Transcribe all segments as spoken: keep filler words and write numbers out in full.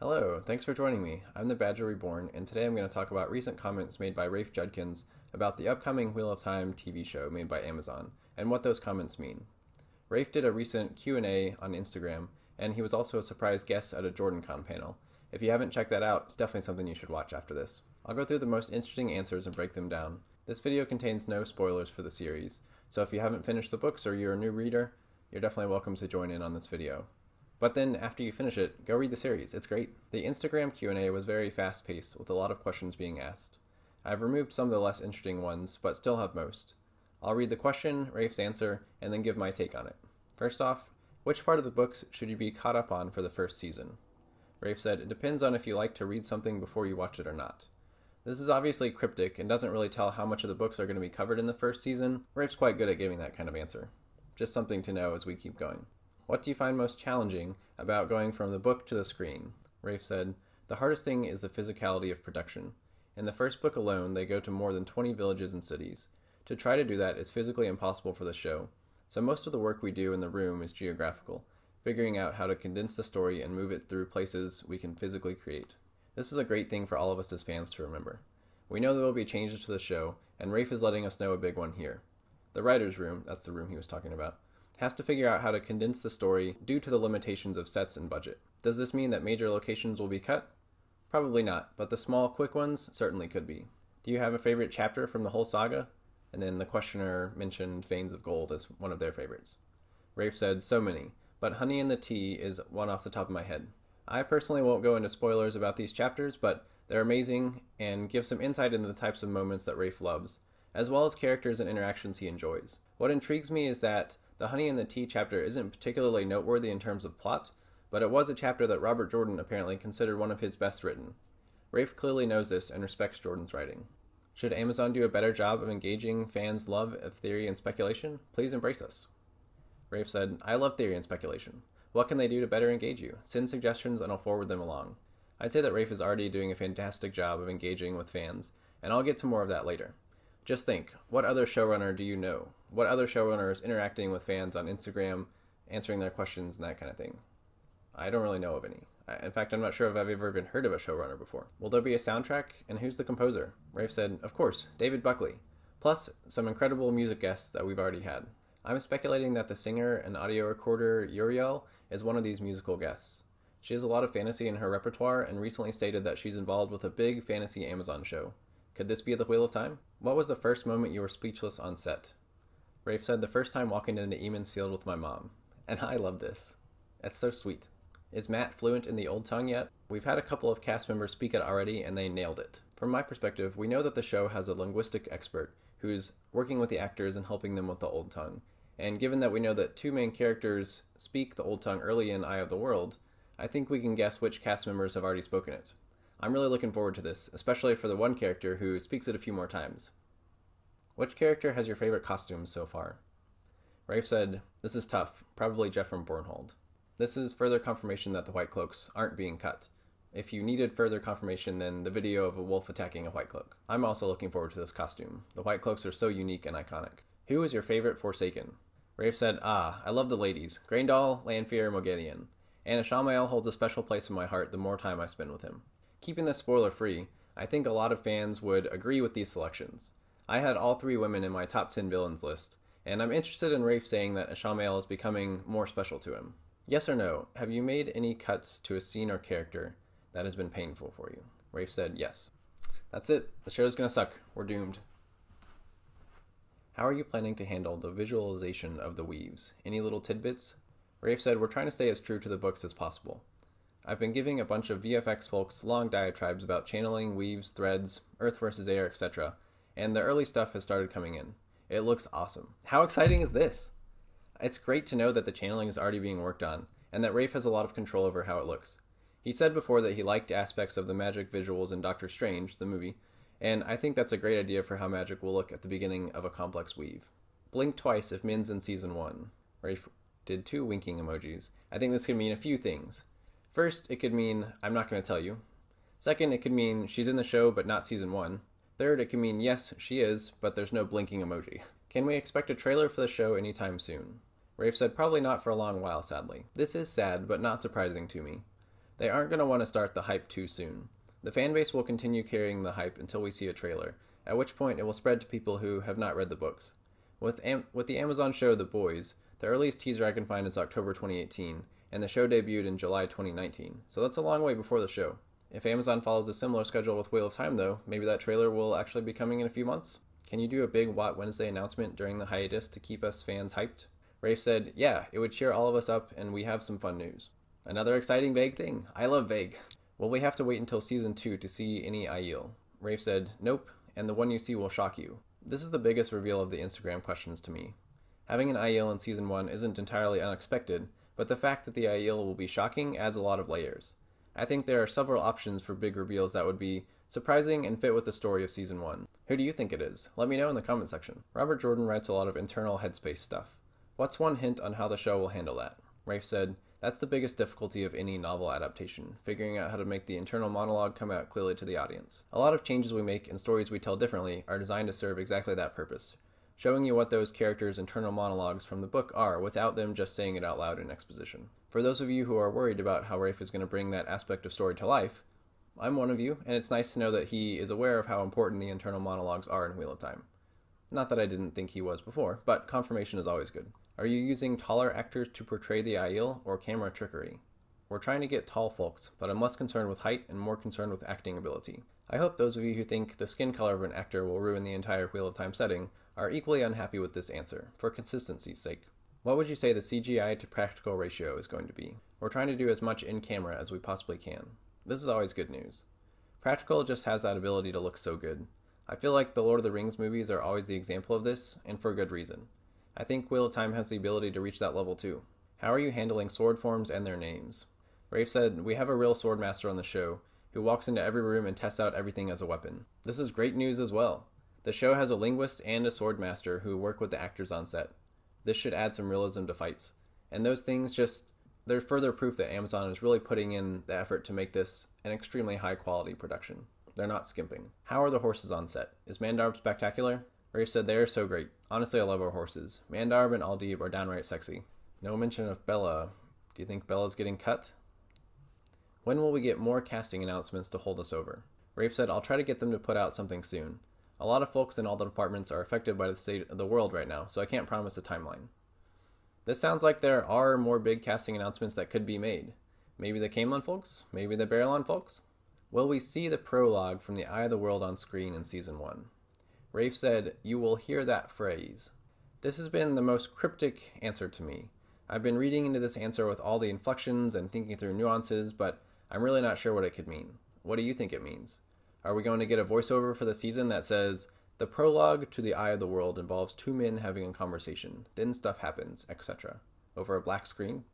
Hello, thanks for joining me. I'm The Badger Reborn, and today I'm going to talk about recent comments made by Rafe Judkins about the upcoming Wheel of Time T V show made by Amazon, and what those comments mean. Rafe did a recent Q and A on Instagram, and he was also a surprise guest at a JordanCon panel. If you haven't checked that out, it's definitely something you should watch after this. I'll go through the most interesting answers and break them down. This video contains no spoilers for the series, so if you haven't finished the books or you're a new reader, you're definitely welcome to join in on this video. But then, after you finish it, go read the series. It's great. The Instagram Q and A was very fast-paced, with a lot of questions being asked. I've removed some of the less interesting ones, but still have most. I'll read the question, Rafe's answer, and then give my take on it. First off, which part of the books should you be caught up on for the first season? Rafe said, it depends on if you like to read something before you watch it or not. This is obviously cryptic and doesn't really tell how much of the books are going to be covered in the first season. Rafe's quite good at giving that kind of answer. Just something to know as we keep going. What do you find most challenging about going from the book to the screen? Rafe said, the hardest thing is the physicality of production. In the first book alone, they go to more than twenty villages and cities. To try to do that is physically impossible for the show, so most of the work we do in the room is geographical, figuring out how to condense the story and move it through places we can physically create. This is a great thing for all of us as fans to remember. We know there will be changes to the show, and Rafe is letting us know a big one here. The writer's room, that's the room he was talking about, has to figure out how to condense the story due to the limitations of sets and budget. Does this mean that major locations will be cut? Probably not, but the small, quick ones certainly could be. Do you have a favorite chapter from the whole saga? And then the questioner mentioned Fanes of Gold as one of their favorites. Rafe said, so many, but Honey and the Tea is one off the top of my head. I personally won't go into spoilers about these chapters, but they're amazing and give some insight into the types of moments that Rafe loves, as well as characters and interactions he enjoys. What intrigues me is that the Honey and the Tea chapter isn't particularly noteworthy in terms of plot, but it was a chapter that Robert Jordan apparently considered one of his best written. Rafe clearly knows this and respects Jordan's writing. Should Amazon do a better job of engaging fans' love of theory and speculation? Please embrace us. Rafe said, I love theory and speculation. What can they do to better engage you? Send suggestions and I'll forward them along. I'd say that Rafe is already doing a fantastic job of engaging with fans, and I'll get to more of that later. Just think, what other showrunner do you know? What other showrunner is interacting with fans on Instagram, answering their questions and that kind of thing? I don't really know of any. I, in fact, I'm not sure if I've ever even heard of a showrunner before. Will there be a soundtrack? And who's the composer? Rafe said, of course, David Buckley, plus some incredible music guests that we've already had. I'm speculating that the singer and audio recorder Yuriel is one of these musical guests. She has a lot of fantasy in her repertoire and recently stated that she's involved with a big fantasy Amazon show. Could this be the Wheel of Time? What was the first moment you were speechless on set? Rafe said, the first time walking into Eamon's field with my mom. And I love this. That's so sweet. Is Matt fluent in the Old Tongue yet? We've had a couple of cast members speak it already, and they nailed it. From my perspective, we know that the show has a linguistic expert who's working with the actors and helping them with the Old Tongue. And given that we know that two main characters speak the Old Tongue early in Eye of the World, I think we can guess which cast members have already spoken it. I'm really looking forward to this, especially for the one character who speaks it a few more times. Which character has your favorite costume so far? Rafe said, this is tough, probably Jeff from Bornhold. This is further confirmation that the White Cloaks aren't being cut. If you needed further confirmation, then the video of a wolf attacking a White Cloak. I'm also looking forward to this costume. The White Cloaks are so unique and iconic. Who is your favorite Forsaken? Rafe said, ah, I love the ladies. Graendal, Lanfear, Mogadian. Anna Shamayal holds a special place in my heart the more time I spend with him. Keeping this spoiler-free, I think a lot of fans would agree with these selections. I had all three women in my top ten villains list, and I'm interested in Rafe saying that Ishamael is becoming more special to him. Yes or no, have you made any cuts to a scene or character that has been painful for you? Rafe said yes. That's it. The show's gonna suck. We're doomed. How are you planning to handle the visualization of the weaves? Any little tidbits? Rafe said, we're trying to stay as true to the books as possible. I've been giving a bunch of V F X folks long diatribes about channeling, weaves, threads, earth versus air, et cetera, and the early stuff has started coming in. It looks awesome. How exciting is this? It's great to know that the channeling is already being worked on, and that Rafe has a lot of control over how it looks. He said before that he liked aspects of the magic visuals in Doctor Strange, the movie, and I think that's a great idea for how magic will look at the beginning of a complex weave. Blink twice if Min's in season one. Rafe did two winking emojis. I think this could mean a few things. First, it could mean, I'm not going to tell you. Second, it could mean, she's in the show, but not season one. Third, it could mean, yes, she is, but there's no blinking emoji. Can we expect a trailer for the show anytime soon? Rafe said, probably not for a long while, sadly. This is sad, but not surprising to me. They aren't going to want to start the hype too soon. The fanbase will continue carrying the hype until we see a trailer, at which point it will spread to people who have not read the books. With, Am with the Amazon show The Boys, the earliest teaser I can find is October twenty eighteen, and the show debuted in July twenty nineteen, so that's a long way before the show. If Amazon follows a similar schedule with Wheel of Time though, maybe that trailer will actually be coming in a few months? Can you do a big Watt Wednesday announcement during the hiatus to keep us fans hyped? Rafe said, yeah, it would cheer all of us up and we have some fun news. Another exciting vague thing. I love vague. Will we have to wait until season two to see any Aiel? Rafe said, nope, and the one you see will shock you. This is the biggest reveal of the Instagram questions to me. Having an Aiel in season one isn't entirely unexpected, but the fact that the Aiel will be shocking adds a lot of layers. I think there are several options for big reveals that would be surprising and fit with the story of season one. Who do you think it is? Let me know in the comment section. Robert Jordan writes a lot of internal headspace stuff. What's one hint on how the show will handle that? Rafe said, that's the biggest difficulty of any novel adaptation, figuring out how to make the internal monologue come out clearly to the audience. A lot of changes we make and stories we tell differently are designed to serve exactly that purpose, showing you what those characters' internal monologues from the book are without them just saying it out loud in exposition. For those of you who are worried about how Rafe is going to bring that aspect of story to life, I'm one of you, and it's nice to know that he is aware of how important the internal monologues are in Wheel of Time. Not that I didn't think he was before, but confirmation is always good. Are you using taller actors to portray the Aiel, or camera trickery? We're trying to get tall folks, but I'm less concerned with height and more concerned with acting ability. I hope those of you who think the skin color of an actor will ruin the entire Wheel of Time setting are equally unhappy with this answer, for consistency's sake. What would you say the C G I to practical ratio is going to be? We're trying to do as much in camera as we possibly can. This is always good news. Practical just has that ability to look so good. I feel like the Lord of the Rings movies are always the example of this, and for good reason. I think Wheel of Time has the ability to reach that level too. How are you handling sword forms and their names? Rafe said, we have a real sword master on the show, who walks into every room and tests out everything as a weapon. This is great news as well. The show has a linguist and a sword master who work with the actors on set. This should add some realism to fights. And those things just, they're further proof that Amazon is really putting in the effort to make this an extremely high quality production. They're not skimping. How are the horses on set? Is Mandarb spectacular? Rafe said they are so great. Honestly, I love our horses. Mandarb and Aldeeb are downright sexy. No mention of Bella. Do you think Bella's getting cut? When will we get more casting announcements to hold us over? Rafe said, I'll try to get them to put out something soon. A lot of folks in all the departments are affected by the state of the world right now, so I can't promise a timeline. This sounds like there are more big casting announcements that could be made. Maybe the Camelon folks? Maybe the Barrelon folks? Will we see the prologue from the Eye of the World on screen in season one? Rafe said, you will hear that phrase. This has been the most cryptic answer to me. I've been reading into this answer with all the inflections and thinking through nuances, but I'm really not sure what it could mean. What do you think it means? Are we going to get a voiceover for the season that says, the prologue to the Eye of the World involves two men having a conversation, then stuff happens, et cetera, over a black screen?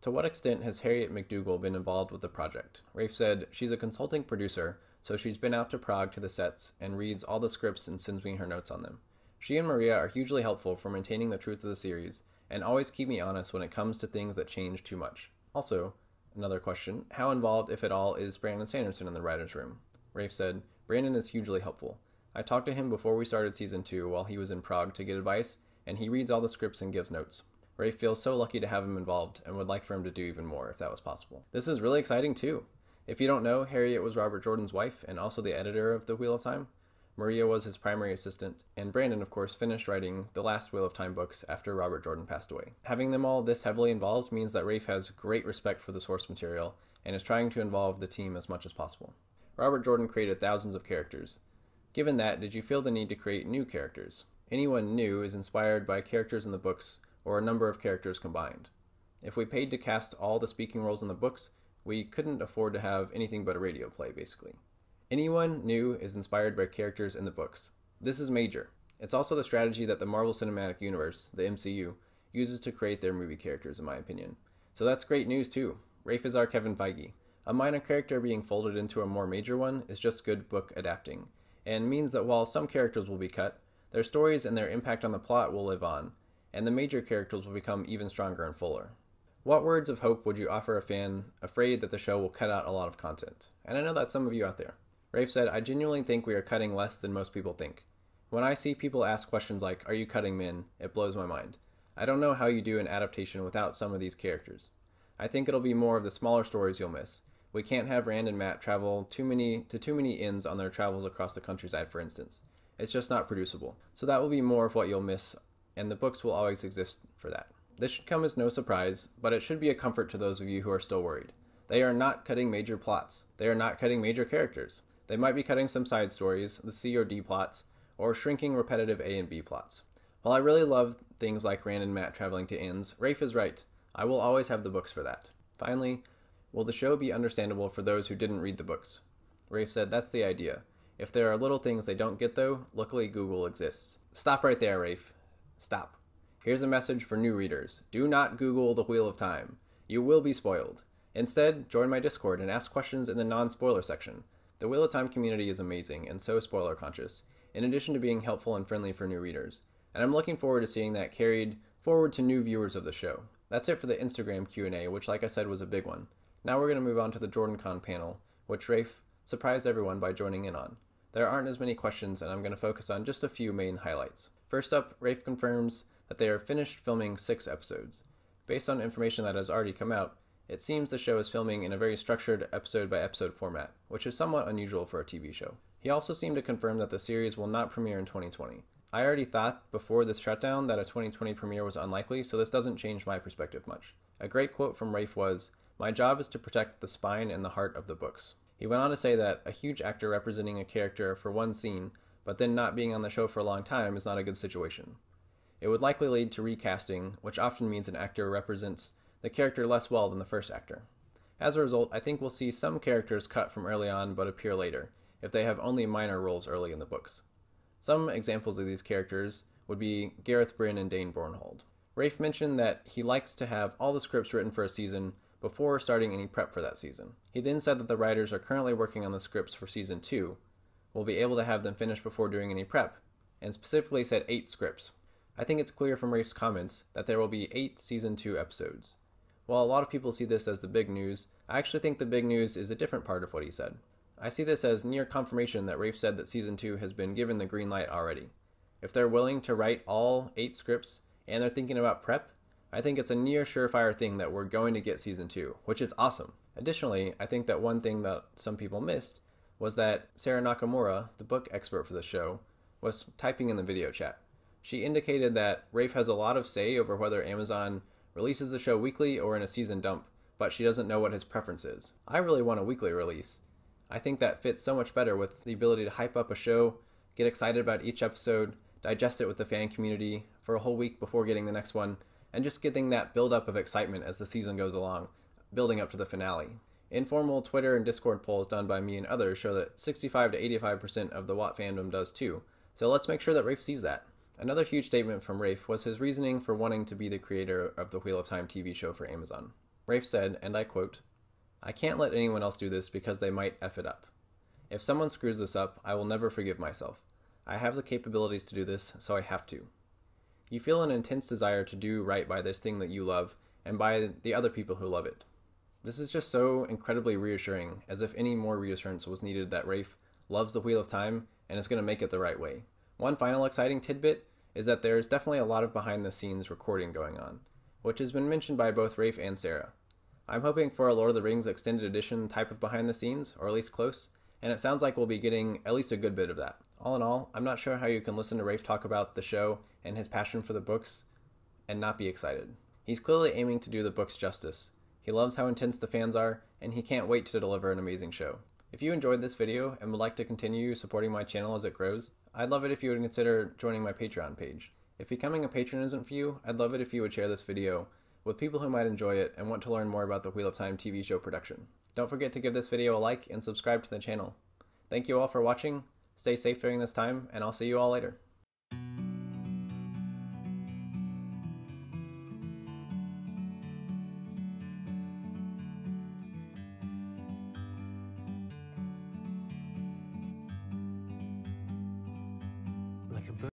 To what extent has Harriet McDougal been involved with the project? Rafe said, she's a consulting producer, so she's been out to Prague to the sets and reads all the scripts and sends me her notes on them. She and Maria are hugely helpful for maintaining the truth of the series, and always keep me honest when it comes to things that change too much. Also, another question, how involved, if at all, is Brandon Sanderson in the writer's room? Rafe said, Brandon is hugely helpful. I talked to him before we started season two while he was in Prague to get advice, and he reads all the scripts and gives notes. Rafe feels so lucky to have him involved and would like for him to do even more if that was possible. This is really exciting too. If you don't know, Harriet was Robert Jordan's wife and also the editor of The Wheel of Time. Maria was his primary assistant, and Brandon, of course, finished writing the last Wheel of Time books after Robert Jordan passed away. Having them all this heavily involved means that Rafe has great respect for the source material and is trying to involve the team as much as possible. Robert Jordan created thousands of characters. Given that, did you feel the need to create new characters? Anyone new is inspired by characters in the books or a number of characters combined. If we paid to cast all the speaking roles in the books, we couldn't afford to have anything but a radio play, basically. Anyone new is inspired by characters in the books. This is major. It's also the strategy that the Marvel Cinematic Universe, the M C U, uses to create their movie characters, in my opinion. So that's great news too. Rafe is our Kevin Feige. A minor character being folded into a more major one is just good book adapting, and means that while some characters will be cut, their stories and their impact on the plot will live on, and the major characters will become even stronger and fuller. What words of hope would you offer a fan afraid that the show will cut out a lot of content? And I know that's some of you out there. Rafe said, I genuinely think we are cutting less than most people think. When I see people ask questions like, are you cutting men? It blows my mind. I don't know how you do an adaptation without some of these characters. I think it'll be more of the smaller stories you'll miss, We can't have Rand and Matt travel too many to too many inns on their travels across the countryside, for instance. It's just not producible. So that will be more of what you'll miss, and the books will always exist for that. This should come as no surprise, but it should be a comfort to those of you who are still worried. They are not cutting major plots. They are not cutting major characters. They might be cutting some side stories, the C or D plots, or shrinking repetitive A and B plots. While I really love things like Rand and Matt traveling to inns, Rafe is right. I will always have the books for that. Finally, will the show be understandable for those who didn't read the books? Rafe said, that's the idea. If there are little things they don't get though, luckily Google exists. Stop right there, Rafe. Stop. Here's a message for new readers. Do not Google the Wheel of Time. You will be spoiled. Instead, join my Discord and ask questions in the non-spoiler section. The Wheel of Time community is amazing and so spoiler conscious, in addition to being helpful and friendly for new readers. And I'm looking forward to seeing that carried forward to new viewers of the show. That's it for the Instagram Q and A, which like I said was a big one. Now we're going to move on to the JordanCon panel, which Rafe surprised everyone by joining in on. There aren't as many questions, and I'm going to focus on just a few main highlights. First up, Rafe confirms that they are finished filming six episodes. Based on information that has already come out, it seems the show is filming in a very structured episode-by-episode format, which is somewhat unusual for a T V show. He also seemed to confirm that the series will not premiere in twenty twenty. I already thought before this shutdown that a twenty twenty premiere was unlikely, so this doesn't change my perspective much. A great quote from Rafe was, "My job is to protect the spine and the heart of the books." He went on to say that a huge actor representing a character for one scene, but then not being on the show for a long time is not a good situation. It would likely lead to recasting, which often means an actor represents the character less well than the first actor. As a result, I think we'll see some characters cut from early on but appear later, if they have only minor roles early in the books. Some examples of these characters would be Gareth Bryn and Dane Bornhold. Rafe mentioned that he likes to have all the scripts written for a season before starting any prep for that season. He then said that the writers are currently working on the scripts for season two, will be able to have them finished before doing any prep, and specifically said eight scripts. I think it's clear from Rafe's comments that there will be eight season two episodes. While a lot of people see this as the big news, I actually think the big news is a different part of what he said. I see this as near confirmation that Rafe said that season two has been given the green light already. If they're willing to write all eight scripts and they're thinking about prep, I think it's a near surefire thing that we're going to get season two, which is awesome. Additionally, I think that one thing that some people missed was that Sarah Nakamura, the book expert for the show, was typing in the video chat. She indicated that Rafe has a lot of say over whether Amazon releases the show weekly or in a season dump, but she doesn't know what his preference is. I really want a weekly release. I think that fits so much better with the ability to hype up a show, get excited about each episode, digest it with the fan community for a whole week before getting the next one, and just getting that build-up of excitement as the season goes along, building up to the finale. Informal Twitter and Discord polls done by me and others show that sixty-five to eighty-five percent of the Watt fandom does too, so let's make sure that Rafe sees that. Another huge statement from Rafe was his reasoning for wanting to be the creator of the Wheel of Time T V show for Amazon. Rafe said, and I quote, "I can't let anyone else do this because they might F it up. If someone screws this up, I will never forgive myself. I have the capabilities to do this, so I have to." You feel an intense desire to do right by this thing that you love and by the other people who love it. This is just so incredibly reassuring, as if any more reassurance was needed that Rafe loves the Wheel of Time and is going to make it the right way. One final exciting tidbit is that there is definitely a lot of behind the scenes recording going on, which has been mentioned by both Rafe and Sarah. I'm hoping for a Lord of the Rings extended edition type of behind the scenes, or at least close, and it sounds like we'll be getting at least a good bit of that. All in all, I'm not sure how you can listen to Rafe talk about the show and his passion for the books and not be excited. He's clearly aiming to do the books justice. He loves how intense the fans are, and he can't wait to deliver an amazing show. If you enjoyed this video and would like to continue supporting my channel as it grows, I'd love it if you would consider joining my Patreon page. If becoming a patron isn't for you, I'd love it if you would share this video with people who might enjoy it and want to learn more about the Wheel of Time T V show production. Don't forget to give this video a like and subscribe to the channel. Thank you all for watching. Stay safe during this time, and I'll see you all later.